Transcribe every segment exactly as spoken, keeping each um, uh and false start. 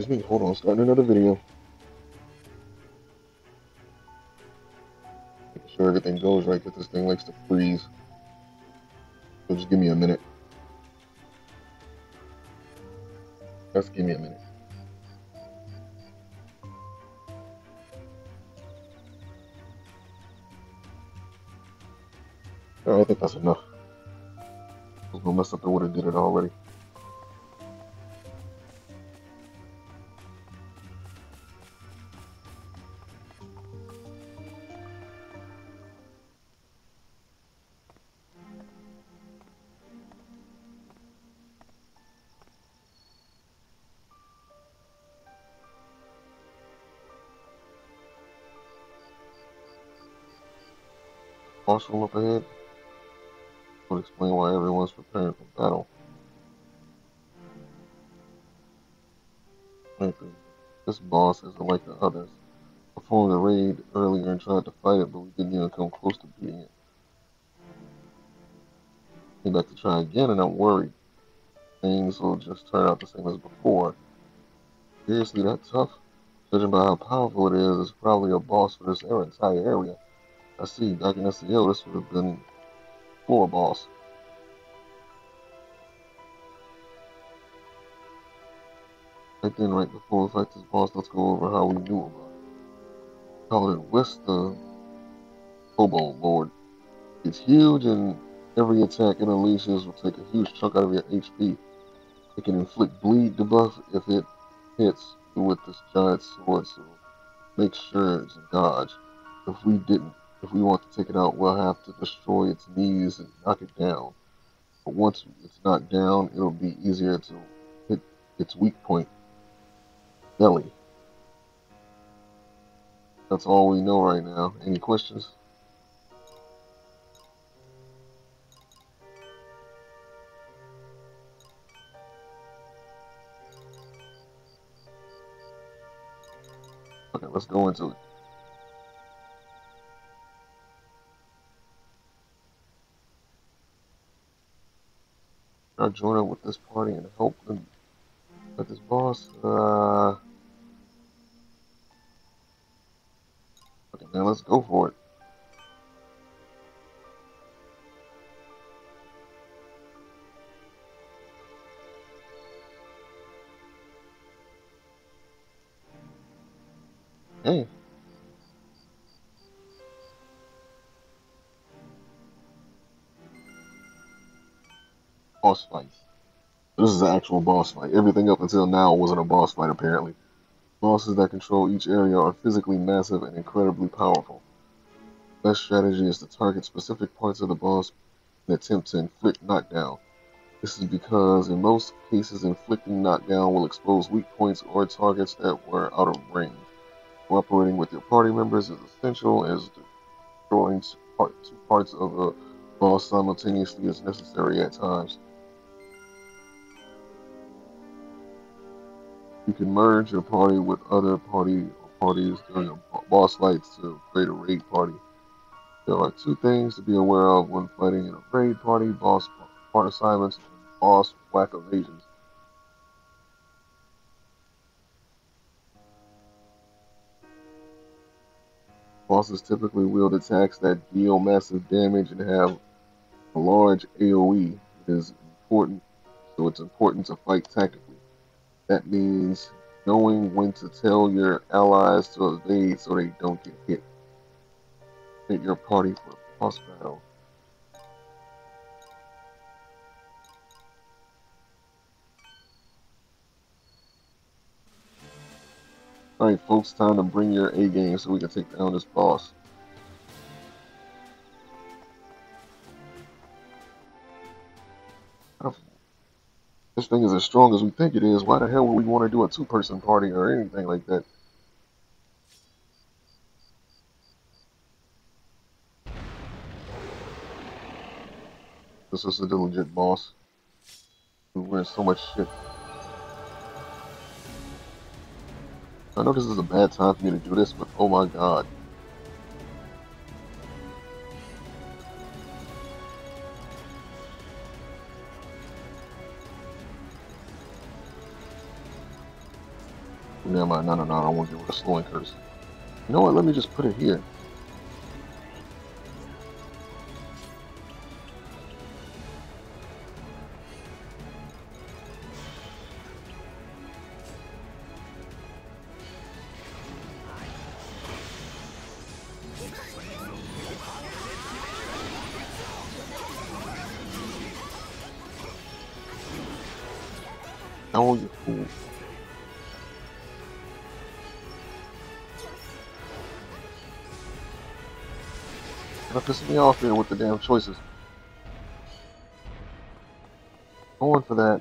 Excuse me, hold on, starting another video. Make sure everything goes right, because this thing likes to freeze. So just give me a minute. Just give me a minute. Alright, I think that's enough. I'm gonna mess up the water, did it already. Marshal up ahead would explain why everyone's preparing for battle. This boss isn't like the others. Performed a raid earlier and tried to fight it, but we didn't even come close to beating it. Came back to try again, and I'm worried things will just turn out the same as before. Seriously, that tough? Judging by how powerful it is, it's probably a boss for this entire area. I see, back in S E O, this would have been four boss. Back then, right before we fight this boss, let's go over how we knew about it. Called it Weiss the Kobold Lord. It's huge, and every attack it unleashes will take a huge chunk out of your H P. It can inflict bleed debuff if it hits you with this giant sword, so make sure it's a dodge. If we didn't, If we want to take it out, we'll have to destroy its knees and knock it down. But once it's knocked down, it'll be easier to hit its weak point, belly. That's all we know right now. Any questions? Okay, let's go into it. I'll join up with this party and help them with this boss. Uh, okay, man, let's go for it. Hey. Boss fight. This is an actual boss fight. Everything up until now wasn't a boss fight, apparently. Bosses that control each area are physically massive and incredibly powerful. Best strategy is to target specific parts of the boss and attempt to inflict knockdown. This is because in most cases inflicting knockdown will expose weak points or targets that were out of range. Cooperating with your party members is essential, as destroying two parts of a boss simultaneously is necessary at times. You can merge your party with other party or parties during a boss fight to create a raid party. There are two things to be aware of when fighting in a raid party: boss part assignments and boss whack evasions. Bosses typically wield attacks that deal massive damage and have a large A O E. It is important, so it's important to fight tactically. That means knowing when to tell your allies to evade so they don't get hit. Hit your party for a boss battle. Alright folks, time to bring your A game so we can take down this boss. This thing is as strong as we think it is. Why the hell would we want to do a two-person party or anything like that? This is a diligent boss. We're wearing so much shit. I know this is a bad time for me to do this, but oh my god. Never mind. No, no, no. I don't want to get rid of stolen curse. You know what? Let me just put it here. Oh, you fool. That pissed me off here with the damn choices. Going for that.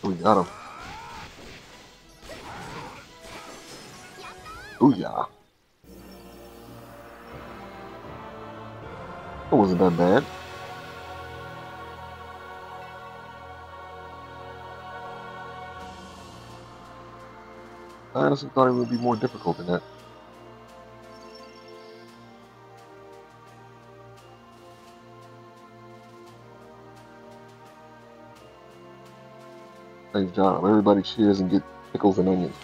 We got him. Booyah. That wasn't that bad. I honestly thought it would be more difficult than that. Nice job. Everybody cheers and get pickles and onions.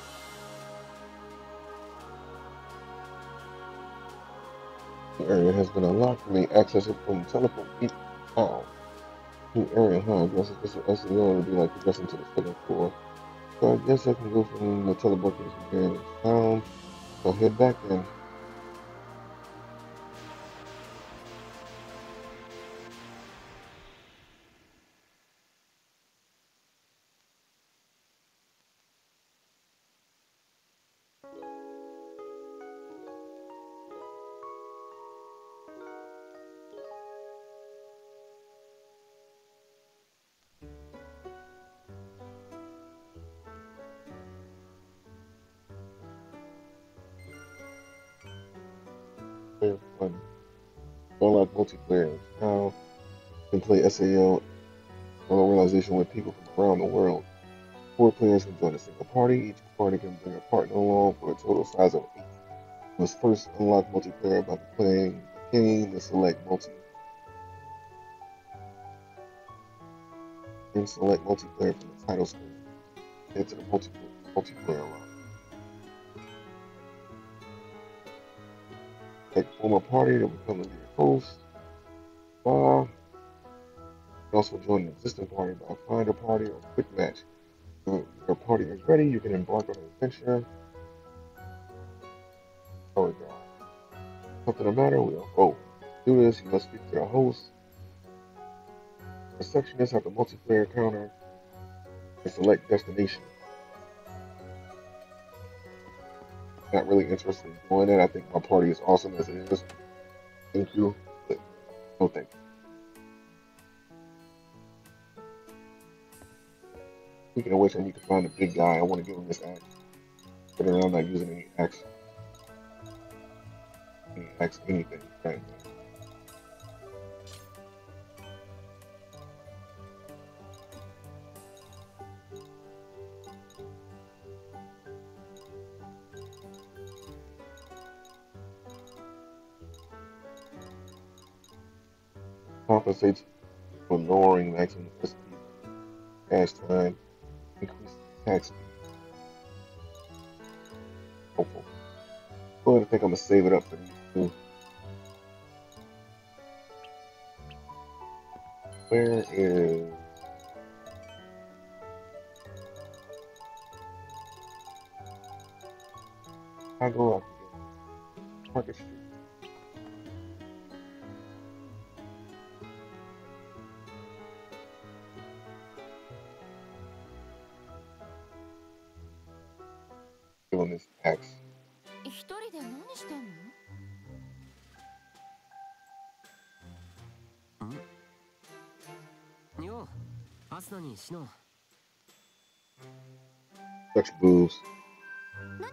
The area has been unlocked and may access it from the telephone. Oh. New area, huh? I guess this S E O would be like progressing to the second floor. So I guess I can go from the teleportation and sound. So head back then. Multiplayer. Now, you can play S A O Another realization when people from around the world, four players can join a single party. Each party can bring a partner along for a total size of eight. You must first unlock multiplayer by playing the game and select multi. Then select multiplayer from the title screen. Head to the multiplayer multiplayer line. Like form a party to become the leader host. Bar. You also join an existing party by find a party or quick match. When your party is ready, you can embark on an adventure. Oh God. Something the matter, we'll go. To do this, you must speak to the host. Receptionist at the multiplayer counter and select destination. Not really interested in doing it. I think my party is awesome as it is. Thank you. But no thank you. Speaking of which, I need to find a big guy. I want to give him this axe. But I'm not using any axe. Any axe, anything. Right? Compensates for lowering maximum speed, cash time, increased attack speed. Hopeful. I'm going to think I'm going to save it up for these two. Where is... I go up again. Market Street. Such boobs. In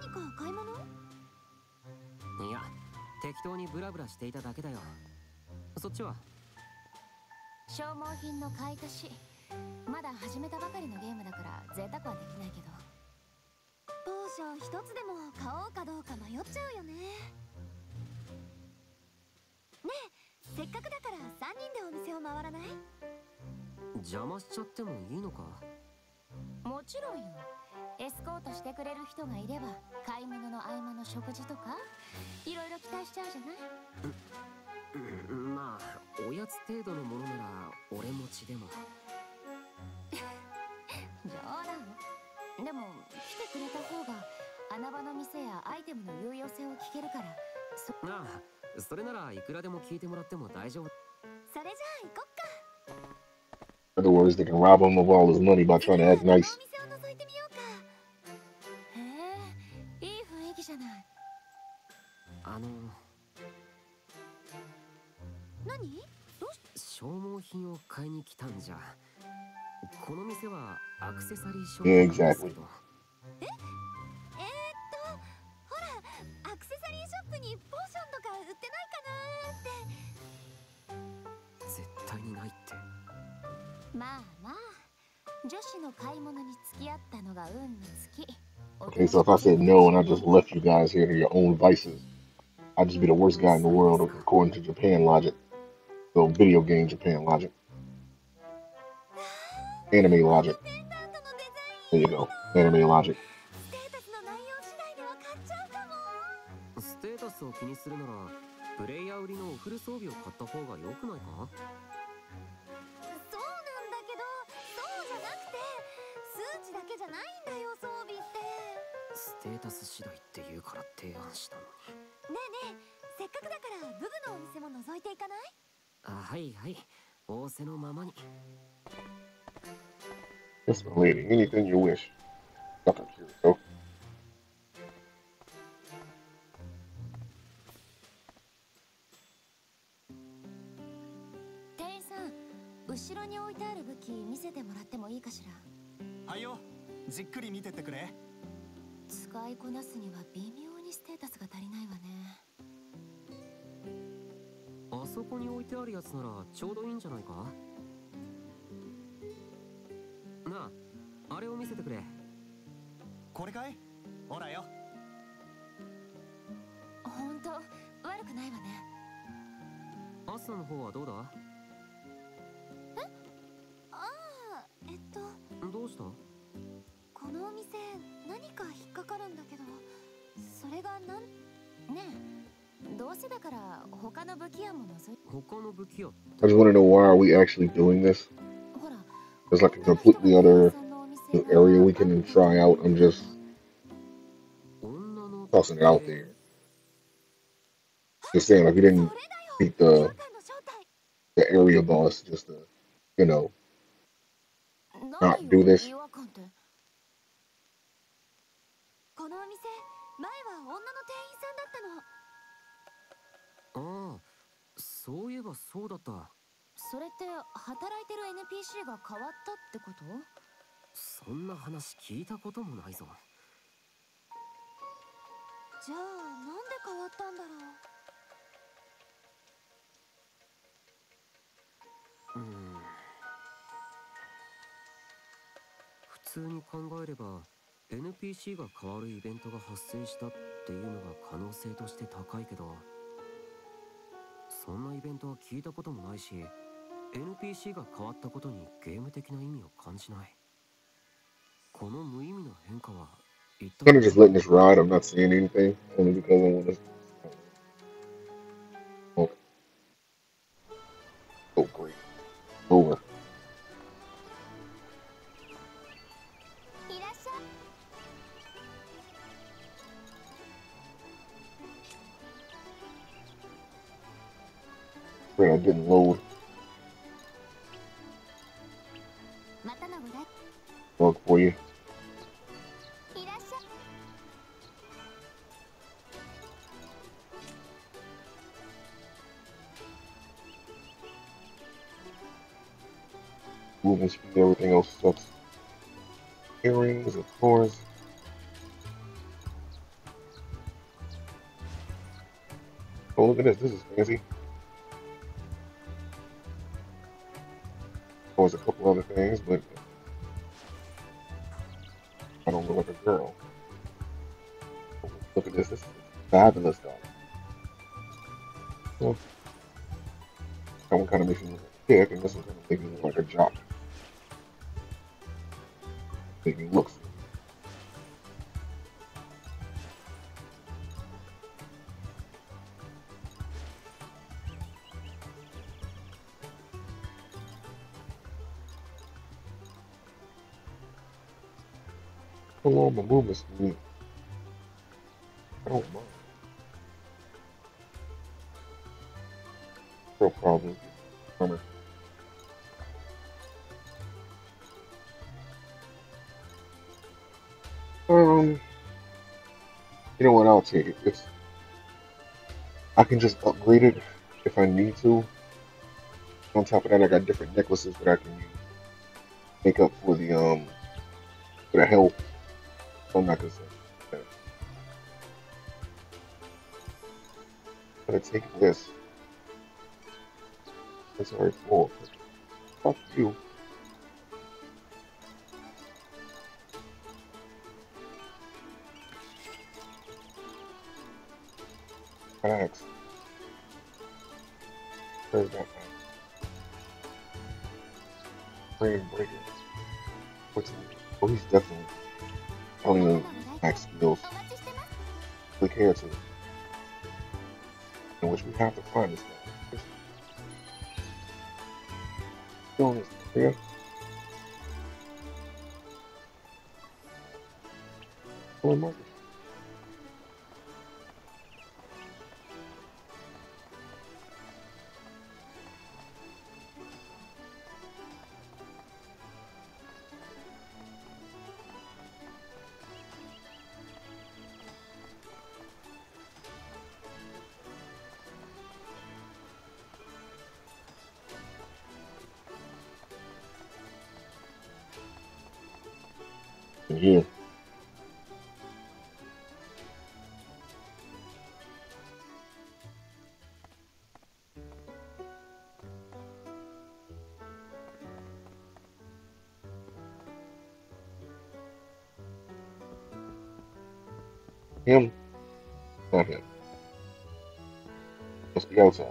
other words, they can rob him of all his money by trying to act nice. Yeah, exactly. Okay, so if I said no and I just left you guys here to your own vices, I'd just be the worst guy in the world according to Japan logic. So video game Japan logic. Anime logic. There you go. Anime logic. Yes, my lady, anything you wish. Nothing here, though. れを見せてくれ。これかい？ほらよ。本当、悪くないわね。アスナの方はどうだ？え？ああ、えっと。どうした？このお店何か引っかかるんだけど、それがなんねえ。I just want to know why are we actually doing this? There's like a completely other new area we can try out. I'm just tossing it out there. Just saying, like we didn't beat the the area boss just to, you know, not do this. Ah, so yeah, so that. So that働いてる N P C が変わったってこと？そんな話聞いたこともないぞ。じゃあなんで変わったんだろう。うーん。普通に考えれば N P C が変わるイベントが発生したっていうのが可能性として高いけど。そんなイベントは聞いたこともないし、N P C が変わったことにゲーム的な意味を感じない。この無意味な変化は一体。I'm just letting this ride. I'm not seeing anything. Only because I want to. Oh. Oh great. Over. いらっしゃい。I didn't load. Work for you. Moving speed, everything else sucks. Earrings, of course. Oh, look at this. This is fancy. A couple other things, but I don't look like a girl. Look at this, this is fabulous, guy. Well, that one kind of makes me look like a kick, and this one kind of makes me look like a jock. I think he looks. Along my movement speed, I don't mind. No problem. Come here. Um, you know what? I'll take it. It's I can just upgrade it if I need to. On top of that, I got different necklaces that I can use make up for the um for the health. I'm not gonna say that. I'm gonna take this. It's already full. Fuck you. An axe. Where's that axe? Brain breaker. What's he? Oh, he's definitely. I don't even axe skills. We care to. In which we have to find this guy. Still in this area. Or Marcus. Here. him or him. Let's be outside.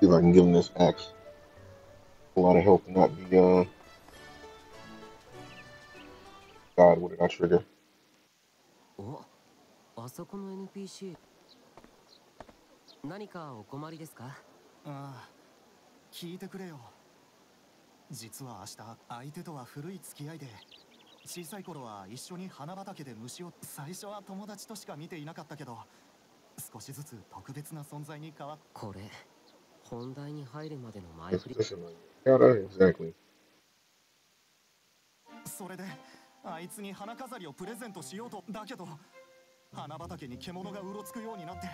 See if I can give him this axe. A lot of help, not be, uh... God, what did I trigger? Oh, that's the N P C. Nani ka okomari desu ka? Ah, kiite kure yo. Jitsu wa ashita, aite to wa furui tsukiai de, chiisai koro wa issho ni hana batake de mushi o saisho wa tomodachi to shika mite inakatta kedo, skoshi zutsu tokubetsu na sonzai ni kawa. Kore, hondai ni hairu made no mai furi. Exactly. それで、あいつに花飾りをプレゼントしようと、だけど花畑に獣がうろつくようになって。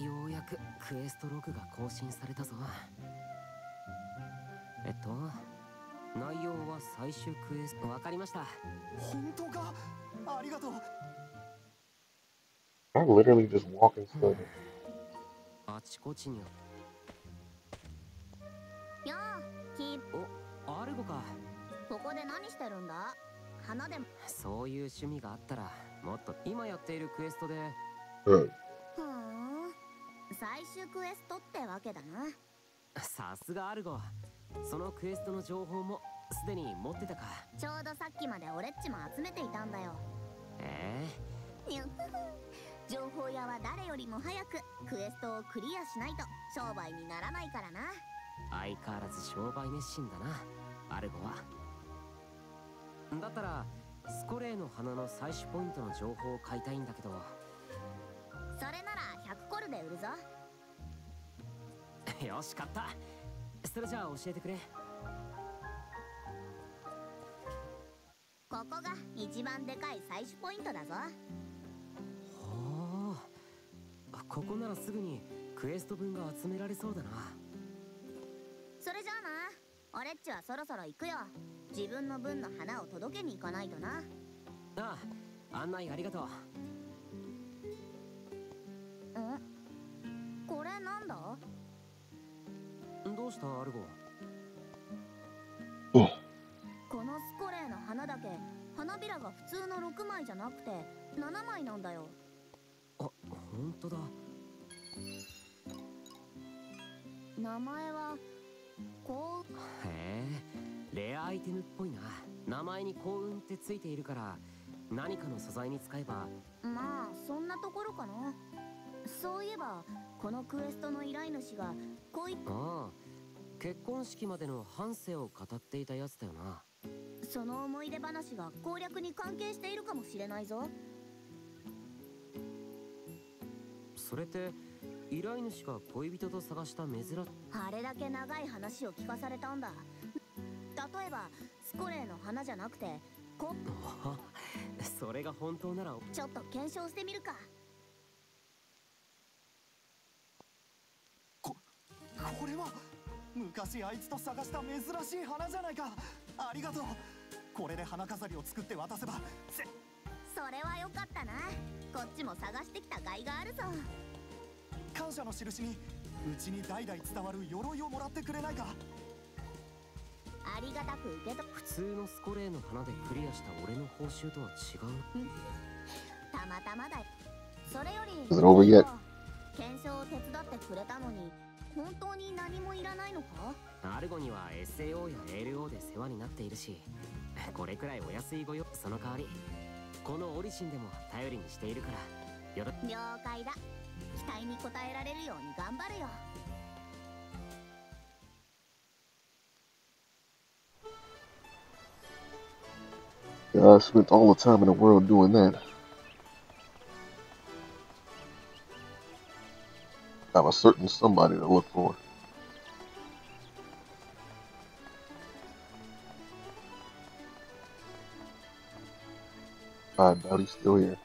ようやくクエストログが更新されたぞ。えっと、内容は最終クエスト。わかりました。本当か？ありがとう。I'm literally just walking slow. あちこちに。よう、キープ。お、アルゴか。ここで何してるんだ？花でも。そういう趣味があったら、もっと今やっているクエストで。うん。 最終クエストってわけだな。さすがアルゴ。そのクエストの情報もすでに持ってたか。ちょうどさっきまで俺っちも集めていたんだよ。ええ。情報屋は誰よりも早くクエストをクリアしないと商売にならないからな。相変わらず商売熱心だな、アルゴは。だったらスコレーの花の採取ポイントの情報を買いたいんだけど。それならひゃくコルで売るぞ。 よし、買った。それじゃあ教えてくれ。ここが一番でかい採取ポイントだぞ。ほう、ここならすぐにクエスト分が集められそうだな。それじゃあな、俺っちはそろそろ行くよ。自分の分の花を届けに行かないとな。ああ、案内ありがとう。 これなんだ？どうしたアルゴ？このスコレーの花だけ花びらが普通のろくまいじゃなくてななまいなんだよ。あ、本当だ。名前はこう。へえ、レアアイテムっぽいな。名前に幸運ってついているから何かの素材に使えば。まあそんなところかな。 そういえばこのクエストの依頼主がこういった。ああ、結婚式までの半生を語っていたやつだよな。その思い出話が攻略に関係しているかもしれないぞ。それって依頼主が恋人と探した珍しい。あれだけ長い話を聞かされたんだ。例えばスコレーの花じゃなくてこそれが本当ならちょっと検証してみるか。 これは昔あいつと探した珍しい花じゃないか。ありがとう。これで花飾りを作って渡せば。それはよかったな。こっちも探してきた甲斐があるぞ。感謝の印にうちに代々伝わる鎧をもらってくれないか。ありがたく受けと。普通のスコレーの花でクリアした俺の報酬とは違う。うん、たまたまだ。それより検証を手伝ってくれたのに 本当に何もいらないのか？アルゴには エスエーオー や エルオー で世話になっているし、これくらいお安いご用。その代わりこのオリシンでも頼りにしているから、よろ。了解だ。期待に応えられるように頑張るよ。Yeah, I spent all the time in the world doing that. I'm a certain somebody to look for. I doubt he's still here.